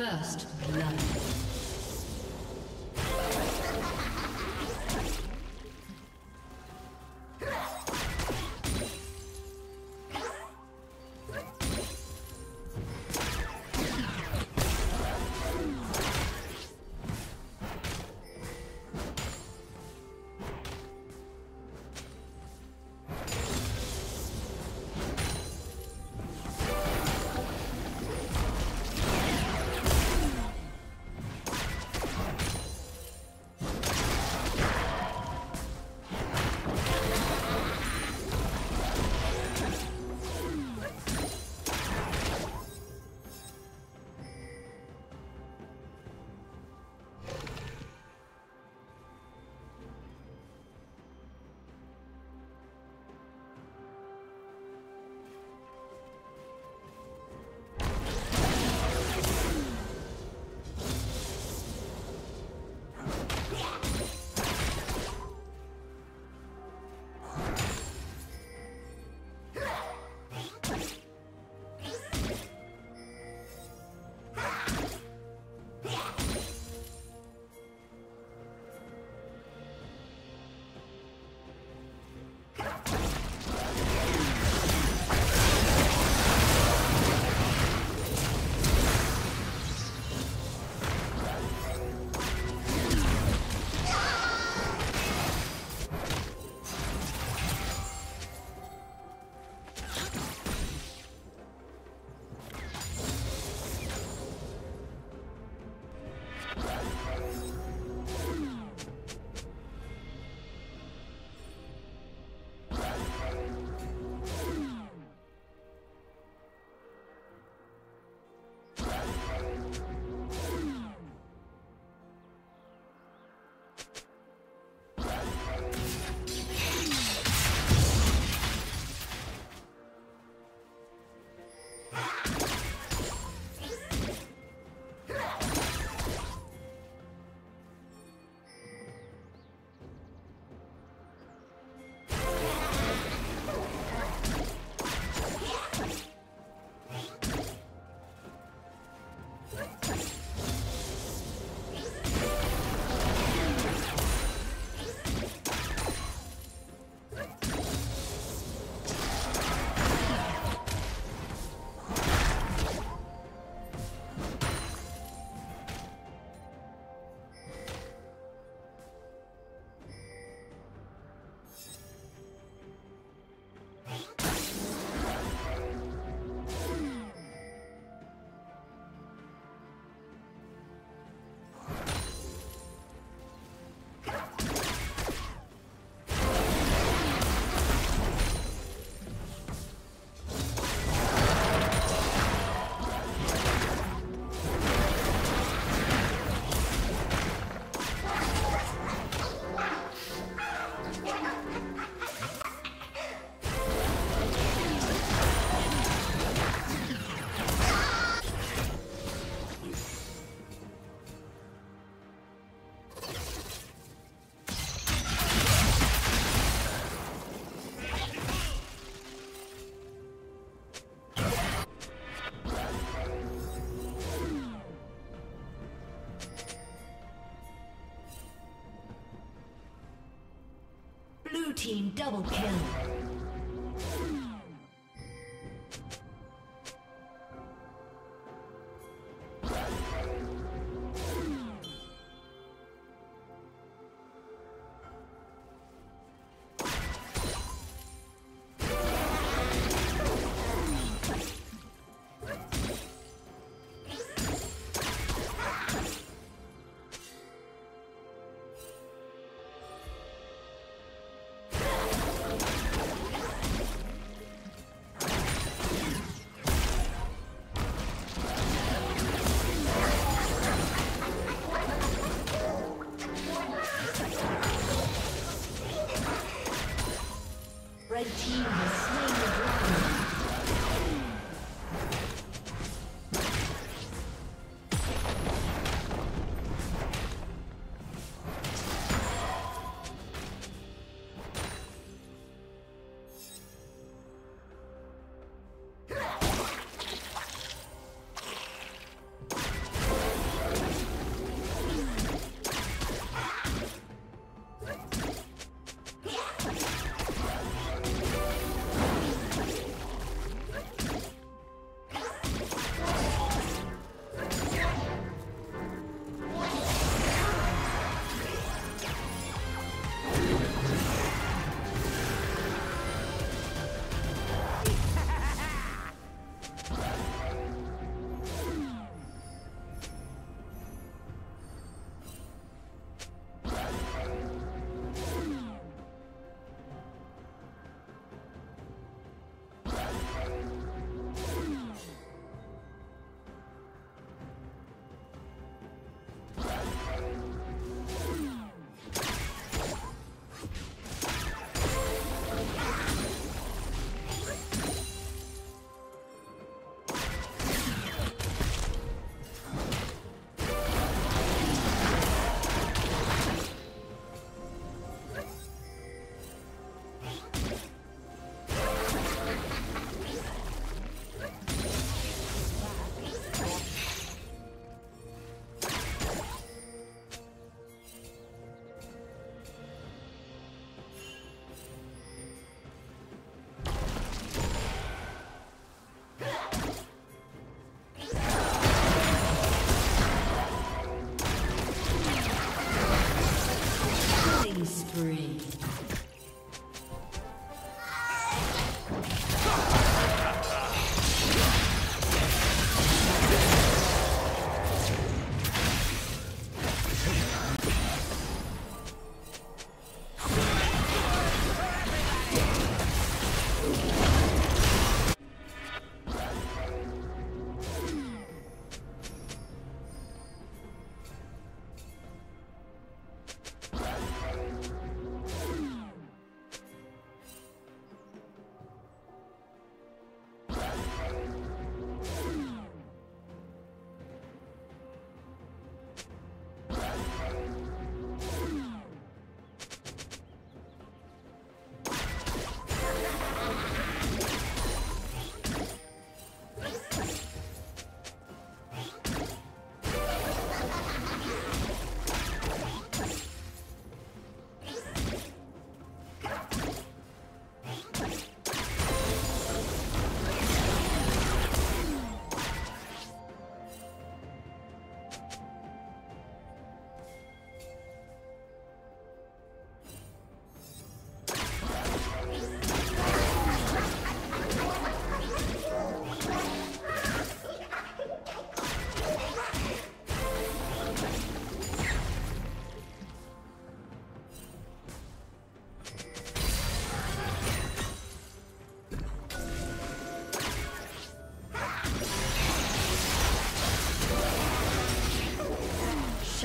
First blood. Team double kill.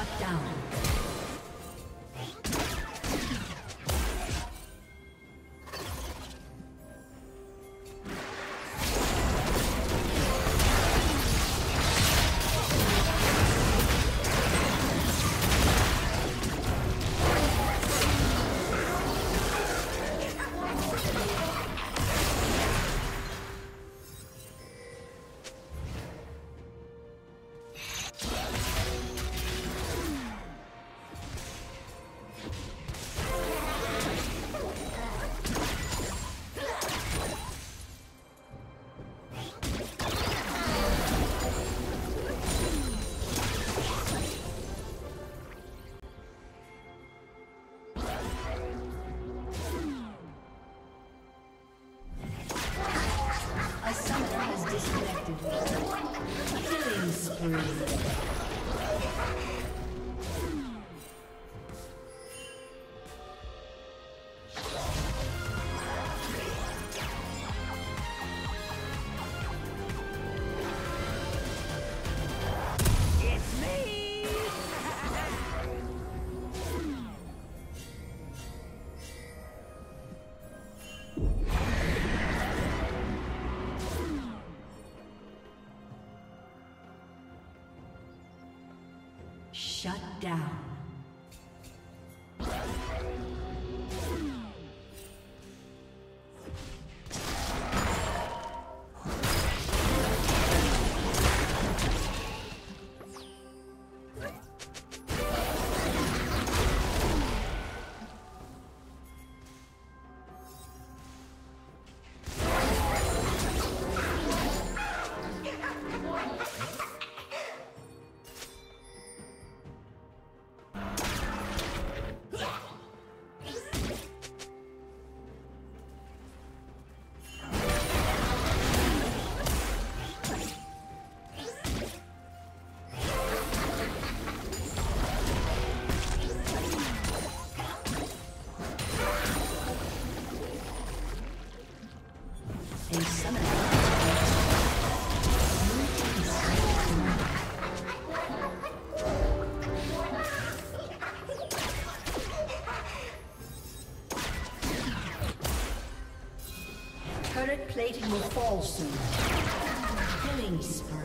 Shut down. Shut down. Plating will fall soon. Killing spree.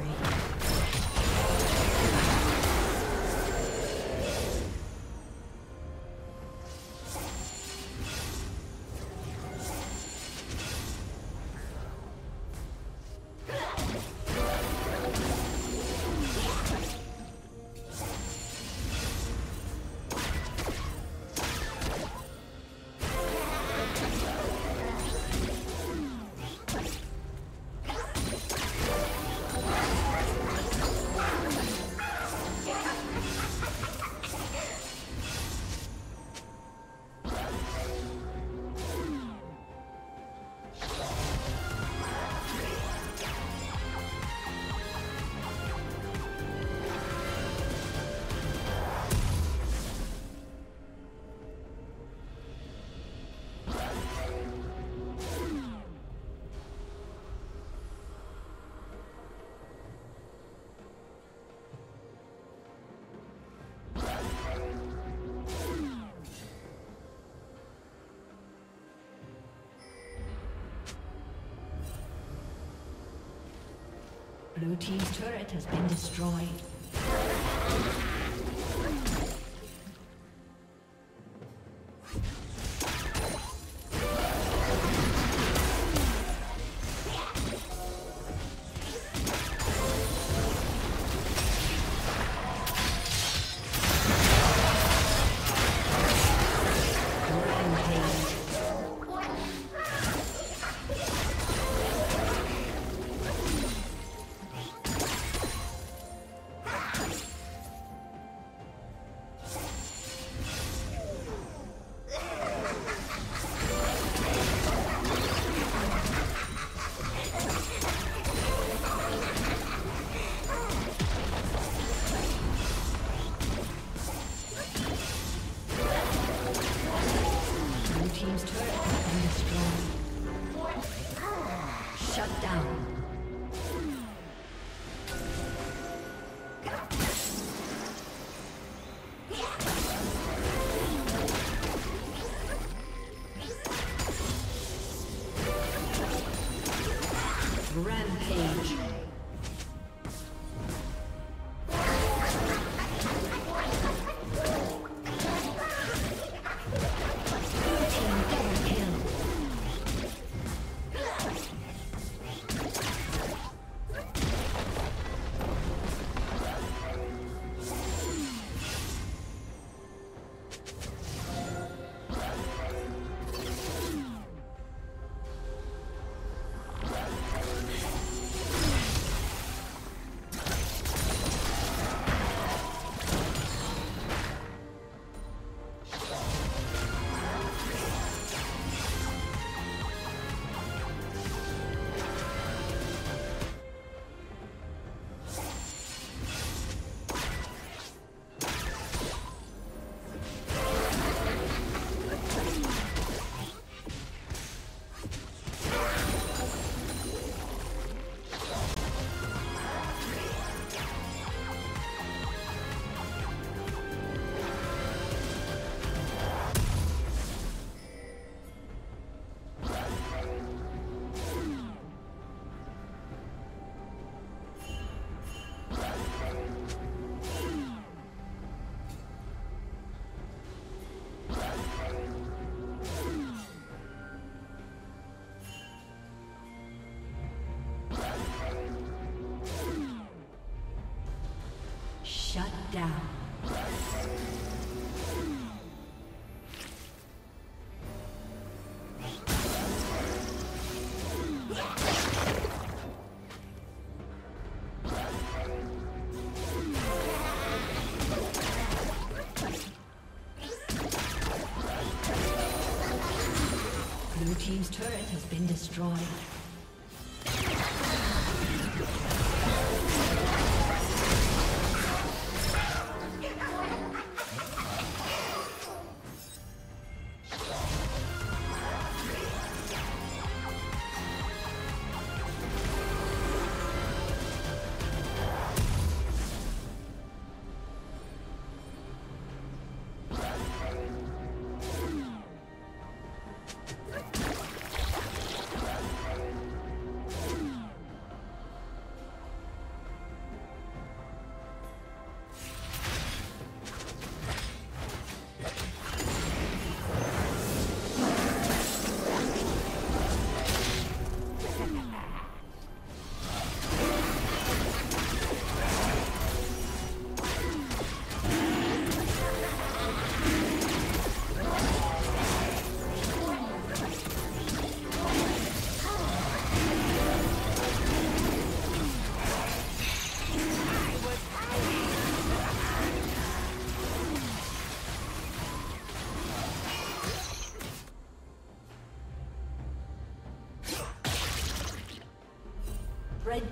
Blue team's turret has been destroyed. Blue team's turret has been destroyed. The red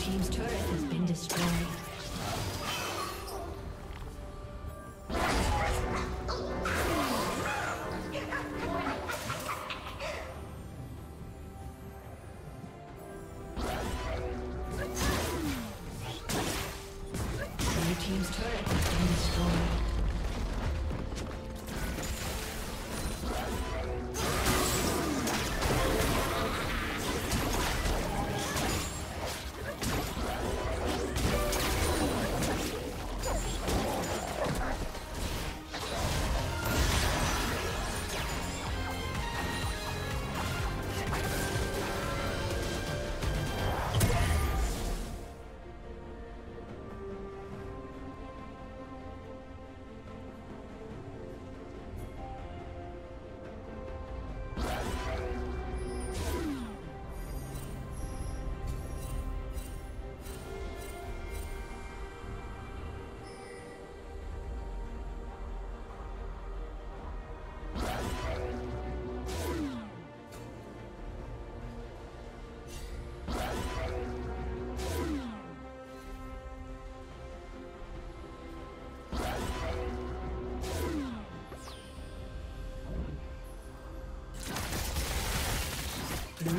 team's turret has been destroyed. Your